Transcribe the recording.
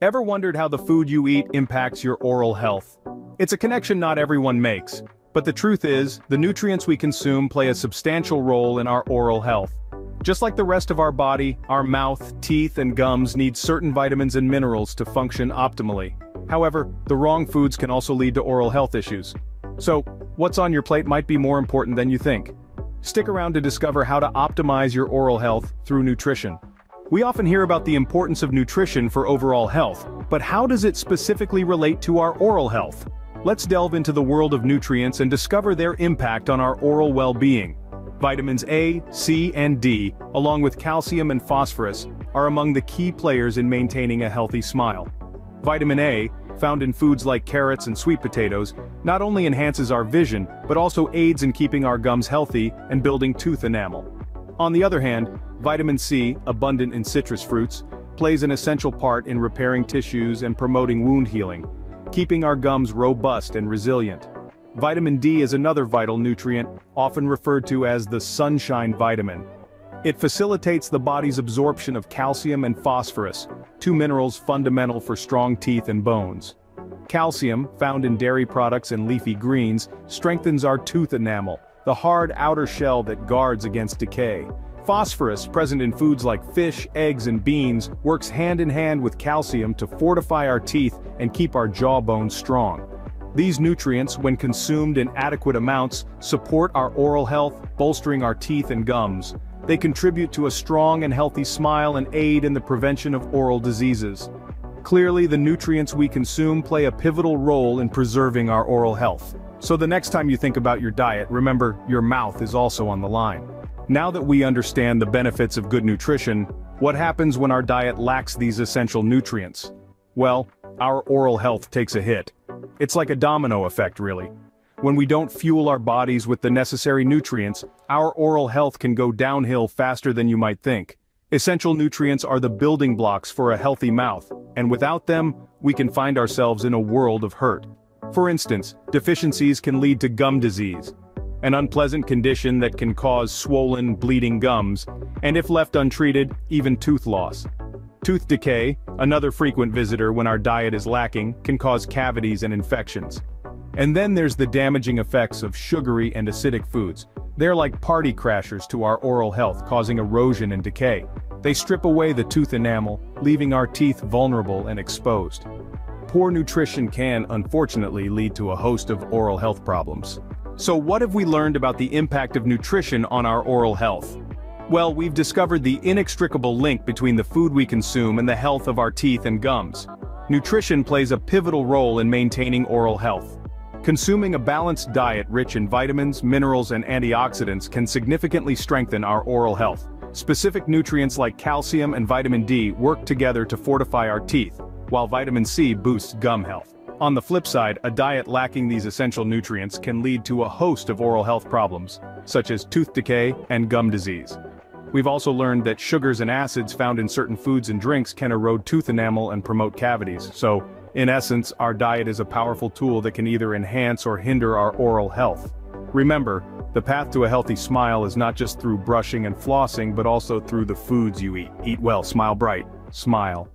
Ever wondered how the food you eat impacts your oral health? It's a connection not everyone makes, but the truth is, the nutrients we consume play a substantial role in our oral health. Just like the rest of our body, our mouth, teeth, and gums need certain vitamins and minerals to function optimally. However, the wrong foods can also lead to oral health issues. So, what's on your plate might be more important than you think. Stick around to discover how to optimize your oral health through nutrition. We often hear about the importance of nutrition for overall health, but how does it specifically relate to our oral health? Let's delve into the world of nutrients and discover their impact on our oral well-being. Vitamins A, C, and D, along with calcium and phosphorus, are among the key players in maintaining a healthy smile. Vitamin A, found in foods like carrots and sweet potatoes, not only enhances our vision, but also aids in keeping our gums healthy and building tooth enamel. On the other hand, vitamin C, abundant in citrus fruits, plays an essential part in repairing tissues and promoting wound healing, keeping our gums robust and resilient. Vitamin D is another vital nutrient, often referred to as the sunshine vitamin. It facilitates the body's absorption of calcium and phosphorus, two minerals fundamental for strong teeth and bones. Calcium, found in dairy products and leafy greens, strengthens our tooth enamel, the hard outer shell that guards against decay. Phosphorus, present in foods like fish, eggs, and beans, works hand-in-hand with calcium to fortify our teeth and keep our jawbone strong. These nutrients, when consumed in adequate amounts, support our oral health, bolstering our teeth and gums. They contribute to a strong and healthy smile and aid in the prevention of oral diseases. Clearly, the nutrients we consume play a pivotal role in preserving our oral health. So the next time you think about your diet, remember, your mouth is also on the line. Now that we understand the benefits of good nutrition, what happens when our diet lacks these essential nutrients? Well, our oral health takes a hit. It's like a domino effect, really. When we don't fuel our bodies with the necessary nutrients, our oral health can go downhill faster than you might think. Essential nutrients are the building blocks for a healthy mouth, and without them, we can find ourselves in a world of hurt. For instance, deficiencies can lead to gum disease, an unpleasant condition that can cause swollen, bleeding gums, and if left untreated, even tooth loss. Tooth decay, another frequent visitor when our diet is lacking, can cause cavities and infections. And then there's the damaging effects of sugary and acidic foods. They're like party crashers to our oral health, causing erosion and decay. They strip away the tooth enamel, leaving our teeth vulnerable and exposed. Poor nutrition can, unfortunately, lead to a host of oral health problems. So what have we learned about the impact of nutrition on our oral health? Well, we've discovered the inextricable link between the food we consume and the health of our teeth and gums. Nutrition plays a pivotal role in maintaining oral health. Consuming a balanced diet rich in vitamins, minerals, and antioxidants can significantly strengthen our oral health. Specific nutrients like calcium and vitamin D work together to fortify our teeth, while vitamin C boosts gum health. On the flip side, a diet lacking these essential nutrients can lead to a host of oral health problems, such as tooth decay and gum disease. We've also learned that sugars and acids found in certain foods and drinks can erode tooth enamel and promote cavities. So, in essence, our diet is a powerful tool that can either enhance or hinder our oral health. Remember, the path to a healthy smile is not just through brushing and flossing, but also through the foods you eat. Eat well, smile bright, smile.